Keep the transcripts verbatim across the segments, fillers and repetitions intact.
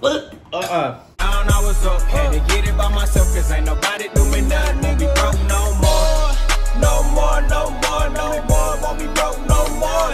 What? Uh-uh. I don't know what's up. Had to get it by myself, cause ain't nobody doing nothing. Won't be broke no more. No more, no more, no more. Won't be broke no more.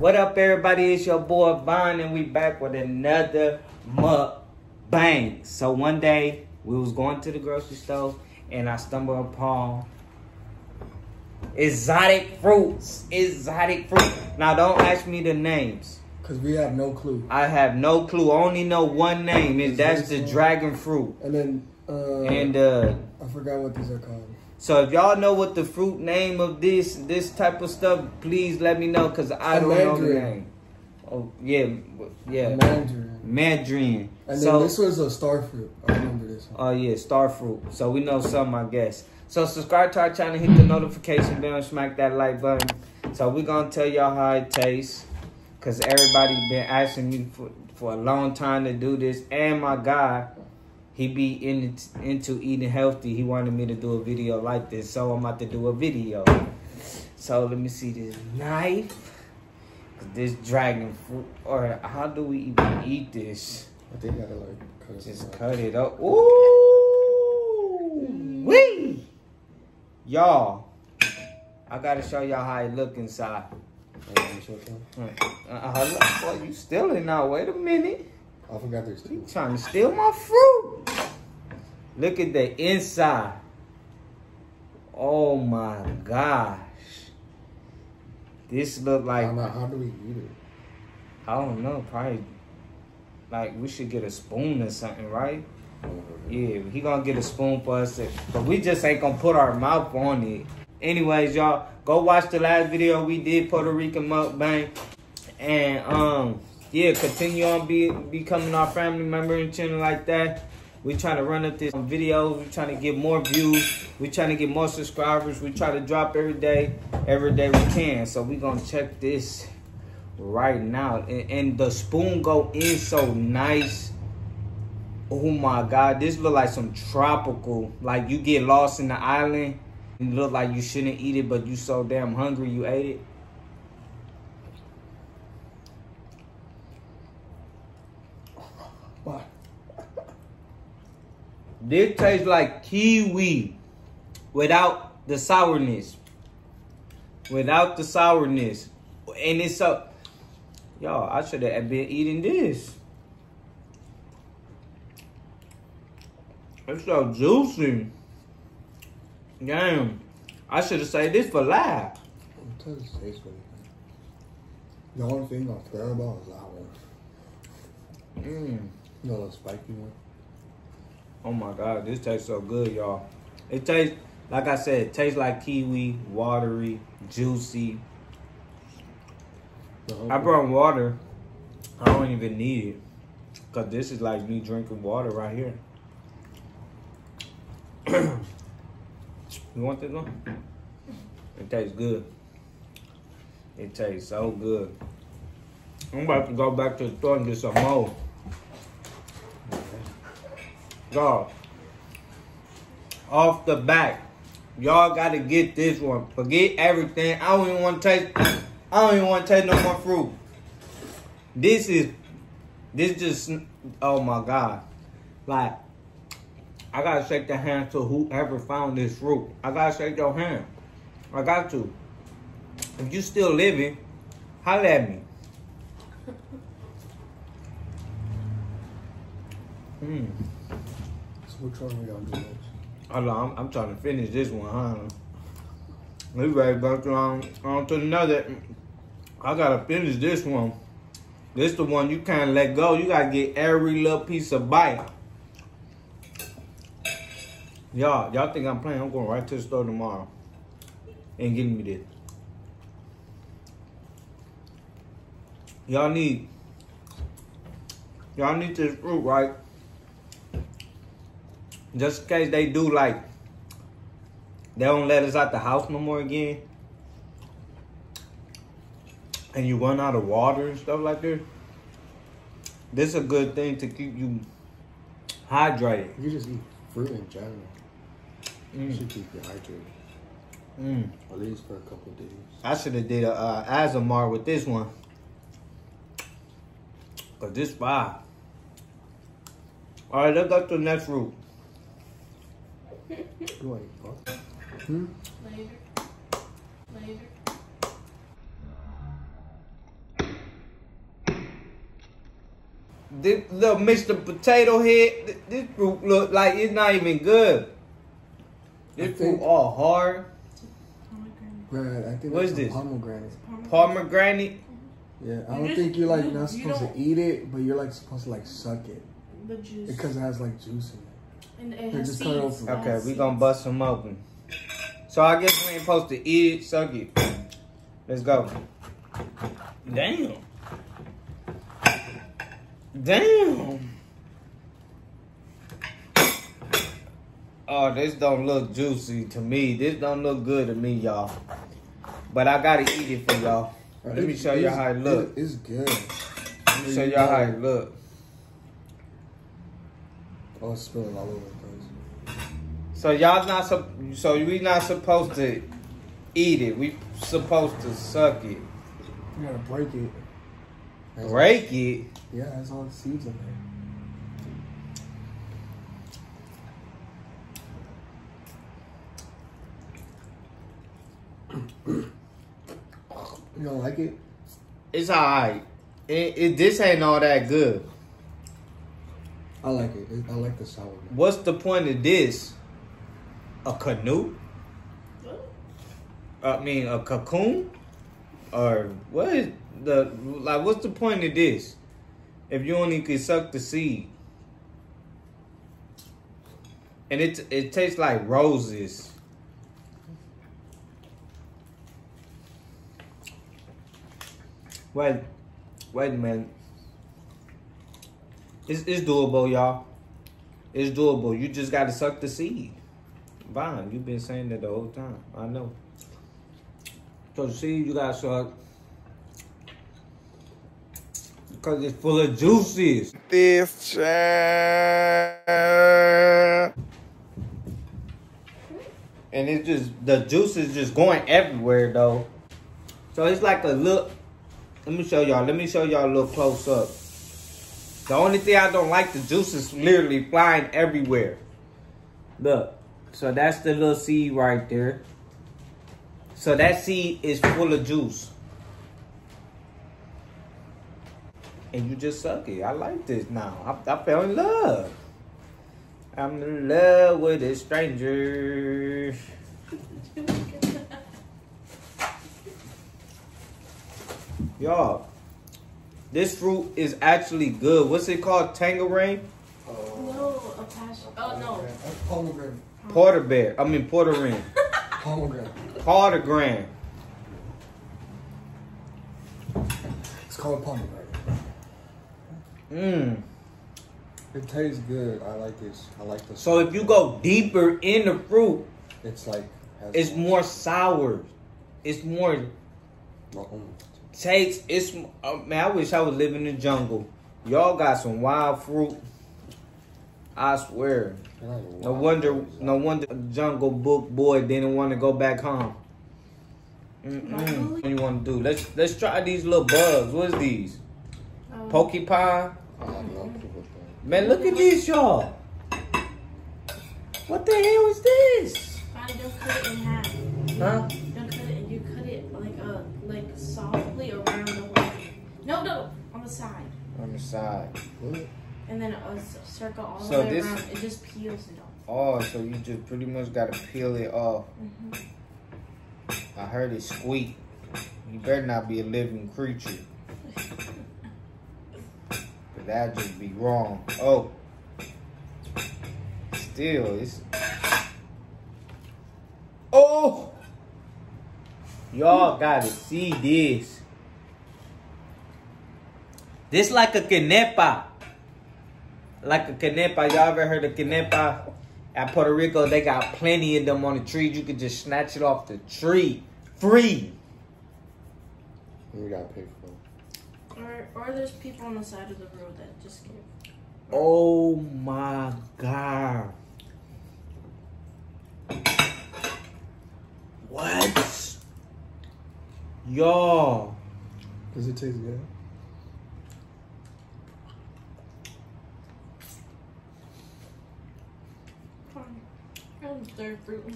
What up, everybody? It's your boy Vaughn, and we back with another mukbang. So one day, we was going to the grocery store, and I stumbled upon exotic fruits. Exotic fruit. Now, don't ask me the names. Because we have no clue. I have no clue. I only know one name, and that's the dragon fruit. And then, uh, and, uh, I forgot what these are called. So if y'all know what the fruit name of this this type of stuff, please let me know, because I don't know the name. Oh, yeah. Yeah. Mandarin. Mandarin. And then so, this was a star fruit. I remember this one. Oh, yeah. Star fruit. So we know some, I guess. So subscribe to our channel. Hit the notification bell and smack that like button. So we're going to tell y'all how it tastes, because everybody been asking me for, for a long time to do this. And my guy, he be in, into eating healthy. He wanted me to do a video like this. So I'm about to do a video. So let me see this knife. This dragon fruit, or how do we even eat this? I think I gotta like cut it. Just cut it up. Ooh, wee! Y'all, I gotta show y'all how it look inside. Uh-uh, boy, you stealing now? Wait a minute. I forgot there's two. You trying to steal my fruit? Look at the inside. Oh my gosh. This look like... How, how do we eat it? I don't know. Probably, like, we should get a spoon or something, right? Yeah, he gonna get a spoon for us. But we just ain't gonna put our mouth on it. Anyways, y'all, go watch the last video we did, Puerto Rican mukbang. And, um, yeah, continue on be, becoming our family member and channel like that. We're trying to run up this video. We're trying to get more views. We're trying to get more subscribers. We try to drop every day, every day we can. So we're going to check this right now. And, and the spoon go in so nice. Oh, my God. This look like some tropical. Like you get lost in the island. And look like you shouldn't eat it, but you so damn hungry you ate it. What? This tastes like kiwi without the sourness. Without the sourness. And it's so... Y'all, I should have been eating this. It's so juicy. Damn. I should have saved this for live. It tastes good. The only thing I don't care about is that one. Mmm. You know the spiky one? Oh my God, this tastes so good, y'all. It tastes, like I said, it tastes like kiwi, watery, juicy. I brought water. I don't even need it. Because this is like me drinking water right here. You want this one? It tastes good. It tastes so good. I'm about to go back to the store and get some more. Y'all, off the back, y'all gotta get this one. Forget everything. I don't even want to taste. I don't even want to taste no more fruit. This is, this just. Oh my God! Like, I gotta shake the hand to whoever found this fruit. I gotta shake your hand. I got to. If you still living, holler at me. Hmm. Which one we gonna do next? Hold on, I'm, I'm trying to finish this one, huh? We ready back on, on to another. I gotta finish this one. This the one you can't let go. You gotta get every little piece of bite. Y'all, y'all think I'm playing? I'm going right to the store tomorrow and getting me this. Y'all need, y'all need this fruit, right? Just in case they do, like, they don't let us out the house no more again, and you run out of water and stuff like this, this is a good thing to keep you hydrated. You just eat fruit in general. Mm. You should keep you hydrated. Mm. At least for a couple of days. I should have did a uh, Azamar with this one. Cause this vibe. All right, let's go to the next route. Hmm? Later. Later. This little Mister Potato Head, th this fruit look like it's not even good. This fruit all hard. Right, I think what's this? Pomegranate. Pomegranate? Yeah, I don't just, think you're like you, not supposed to eat it, but you're like supposed to like suck it. The juice. Because it has like juice in it. And it has just seeds. Okay, we're gonna bust them open. So I guess we ain't supposed to eat it, suck it. Let's go. Damn. Damn. Oh, this don't look juicy to me. This don't look good to me, y'all. But I gotta eat it for y'all. Right, let me show y'all how it look. It's good. Let me show y'all how it look. Oh, it's spilling all over the place. So y'all not so so we not supposed to eat it. We supposed to suck it. You gotta break it. That's break all, it? Yeah, that's all the seeds in there. You don't like it? It's alright. It, it this ain't all that good. I like it. I like the sour. What's the point of this? A canoe? I mean, a cocoon? Or what is the like? What's the point of this? If you only could suck the seed, and it it tastes like roses. Wait, wait a minute. It's, it's doable, y'all. It's doable. You just got to suck the seed. Vine, you've been saying that the whole time. I know. So the seed, you got to suck. Because it's full of juices. This uh... And it's just, the juice is just going everywhere, though. So it's like a look. Let me show y'all. Let me show y'all a little close up. The only thing I don't like, the juice is literally flying everywhere. Look. So that's the little seed right there. So that seed is full of juice. And you just suck it. I like this now. I, I fell in love. I'm in love with a stranger. Y'all, this fruit is actually good. What's it called? Tangerine? Uh, no, a passion. Oh, no. That's pomegranate. Porter bear. I mean, Puerto Rican. Pomegranate. Pomegranate. It's called pomegranate. Mmm. It tastes good. I like this. I like this. So if you go deeper in the fruit, it's like, it's more sour. It's more. Mm-mm. Takes it's uh, man. I wish I was living in the jungle. Y'all got some wild fruit. I swear. No wonder. No wonder. Jungle Book boy didn't want to go back home. Mm-mm. What do you want to do? Let's let's try these little bugs. What's these? Porcupine. Man, look at these, y'all. What the hell is this? Huh? Softly around the way. No, no, on the side. On the side. What? And then a circle all so the way this, around. It just peels it off. Oh, so you just pretty much gotta peel it off. Mm-hmm. I heard it squeak. You better not be a living creature. But that'd just be wrong. Oh. Still, it's... Oh! Y'all gotta see this. This like a canepa. Like a canepa. Y'all ever heard of canepa? At Puerto Rico, they got plenty of them on the tree. You can just snatch it off the tree. Free. You gotta pay for it. Or, or there's people on the side of the road that just give. Oh my God. What? Y'all. Does it taste good? third fruit.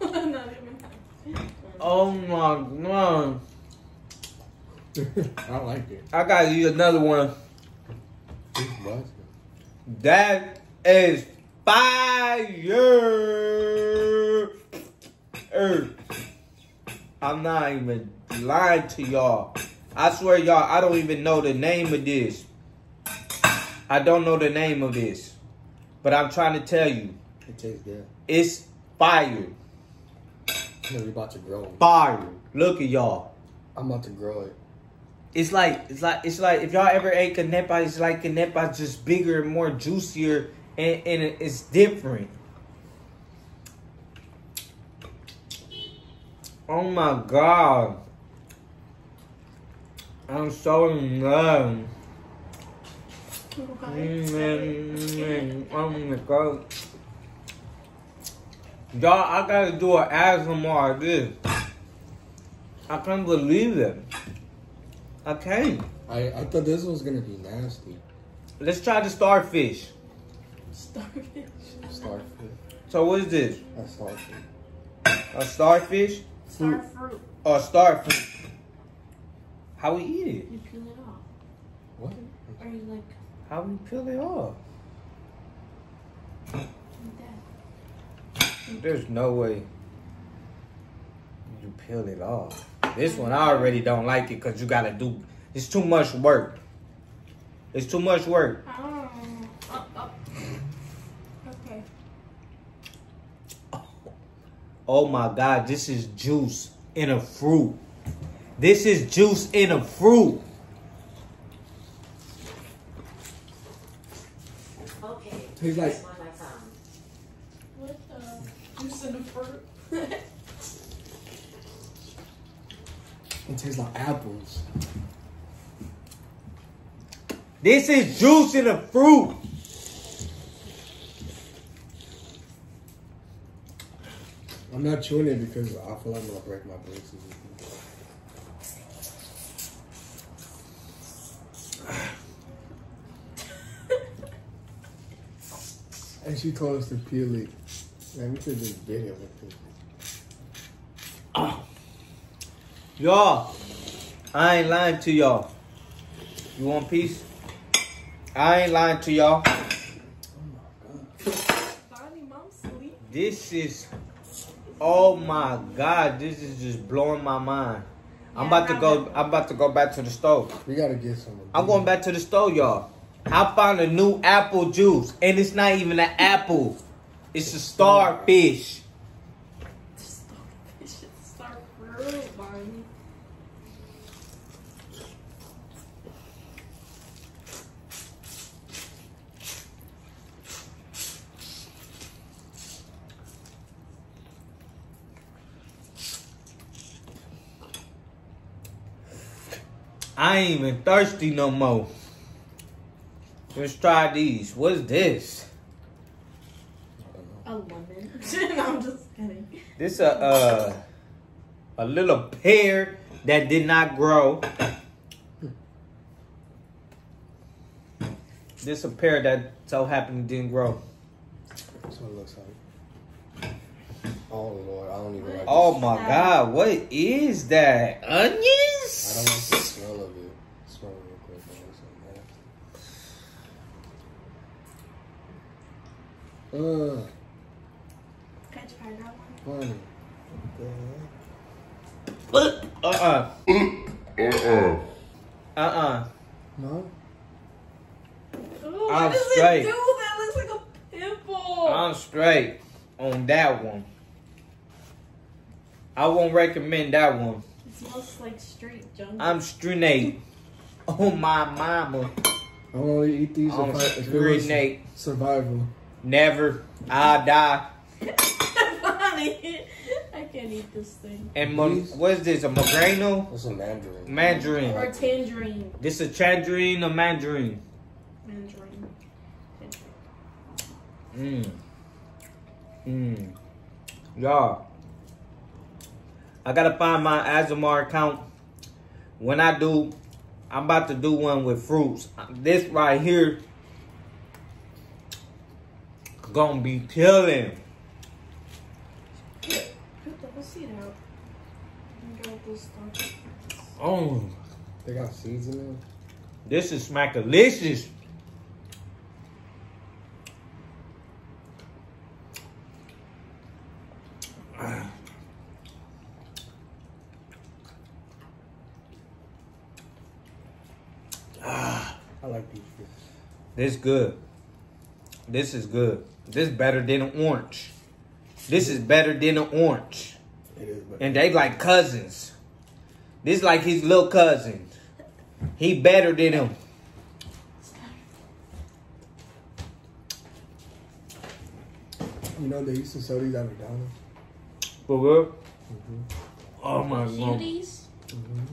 Not even happy. Oh my god. I like it. I gotta eat another one. That is fire. I'm not even lying to y'all. I swear y'all, I don't even know the name of this. I don't know the name of this. But I'm trying to tell you. It tastes good. It's fire. You're about to grow it. Fire. Look at y'all. I'm about to grow it. It's like, it's like, it's like, if y'all ever ate canepa, it's like canepa, just bigger and more juicier, and, and it's different. Oh my god. I'm so in love. Oh my god. Y'all, I gotta do an A S M R like this. I can't believe it. I can't. I, I thought this was gonna be nasty. Let's try the starfish. Starfish? Starfish. So what is this? A starfish. A starfish? Star fruit. Oh, a starfish. How we eat it? You peel it off. What? Or you like... How we peel it off? Like that. There's no way you peel it off. This one I already don't like it because you gotta do. It's too much work. It's too much work. Oh, oh, oh. Okay. Oh. Oh my god, this is juice in a fruit. This is juice in a fruit. Okay. He's like. What the juice in a fruit? It tastes like apples. This is juice in a fruit. I'm not chewing it because I feel like I'm gonna break my braces. And she told us to peel it. Man, we could just bit it with this. Y'all, I ain't lying to y'all. You want peace? I ain't lying to y'all. Oh this is, oh my god, this is just blowing my mind. Yeah, I'm about to go. Good. I'm about to go back to the store. We gotta get some. I'm going back to the store, y'all. I found a new apple juice, and it's not even an apple. It's a starfish. I ain't even thirsty no more. Let's try these. What is this? A lemon. I'm just kidding. This a uh, a little pear that did not grow. This a pear that so happened didn't grow. That's what it looks like. Oh Lord, I don't even like. Oh this. My God, what is that? Onions? I don't like the smell of it. Smell real quick. So nasty. Can I try that one? Funny. What the heck? Uh uh. Uh uh. Uh uh. No. Ooh, I'm does straight. It do? That looks like a pimple. I'm straight on that one. I won't recommend that one. Smells like street jungle. I'm straight. Oh my mama. I only eat these I'm if I if survival. Never. I'll die. I can't eat this thing. And what is this? A magrano? It's a mandarin. Mandarin. Or tangerine. This a tangerine or mandarin? Mandarin. Mmm. Mmm. Y'all. I gotta find my Azamar account. When I do, I'm about to do one with fruits. This right here gonna be killing. it out. And go with this stuff. Oh, they got seeds in it. This is smackalicious. I like these fruits. This good. This is good. This is better than an orange. This is better than an orange. It is better. And they like cousins. This is like his little cousin. He better than him. You know they used to sell these at McDonald's. For real? Mm-hmm. Oh my god. Cuties? Mm-hmm.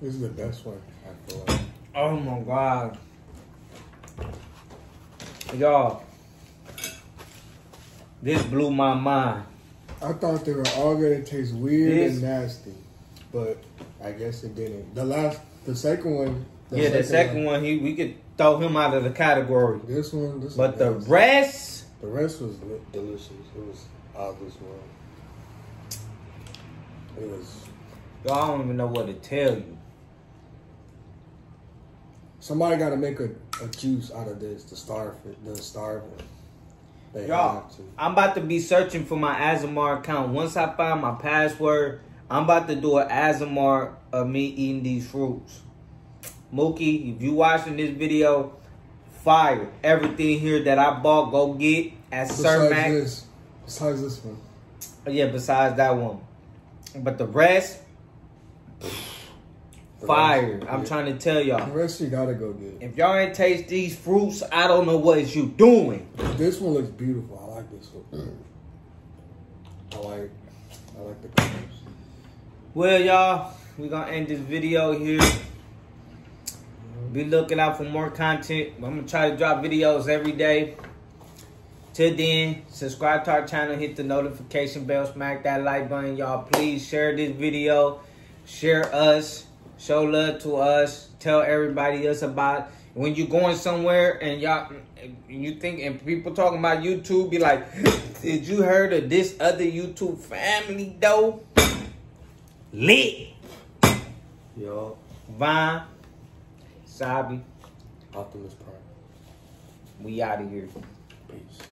This is the best one, I feel like. Oh my god. Y'all, this blew my mind. I thought they were all gonna taste weird this, and nasty, but I guess it didn't. The last, the second one. The yeah, second the second one, one, he we could throw him out of the category. This one, this but one. But the was, rest, the rest was delicious. It was all this one. It was. Y'all, I don't even know what to tell you. Somebody got to make a, a juice out of this to starve it. The starve it. Y'all, I'm about to be searching for my Azamar account. Once I find my password, I'm about to do an Azamar of me eating these fruits. Mookie, if you watching this video, fire. Everything here that I bought, go get at besides Sir Mac. This, besides this one. Yeah, besides that one. But the rest... Fire. I'm trying to tell y'all. The rest you gotta go get. If y'all ain't taste these fruits, I don't know what is you doing. This one looks beautiful. I like this one. I like I like the colors. Well, y'all, we're gonna end this video here. Be looking out for more content. I'm gonna try to drop videos every day. Till then, subscribe to our channel, hit the notification bell, smack that like button, y'all. Please share this video. Share us. Show love to us. Tell everybody else about when you're going somewhere and y'all, you think, and people talking about YouTube, be like, did you heard of this other YouTube family though? Lit. Yo. Vine. Sabi. Optimus Prime. We out of here. Peace.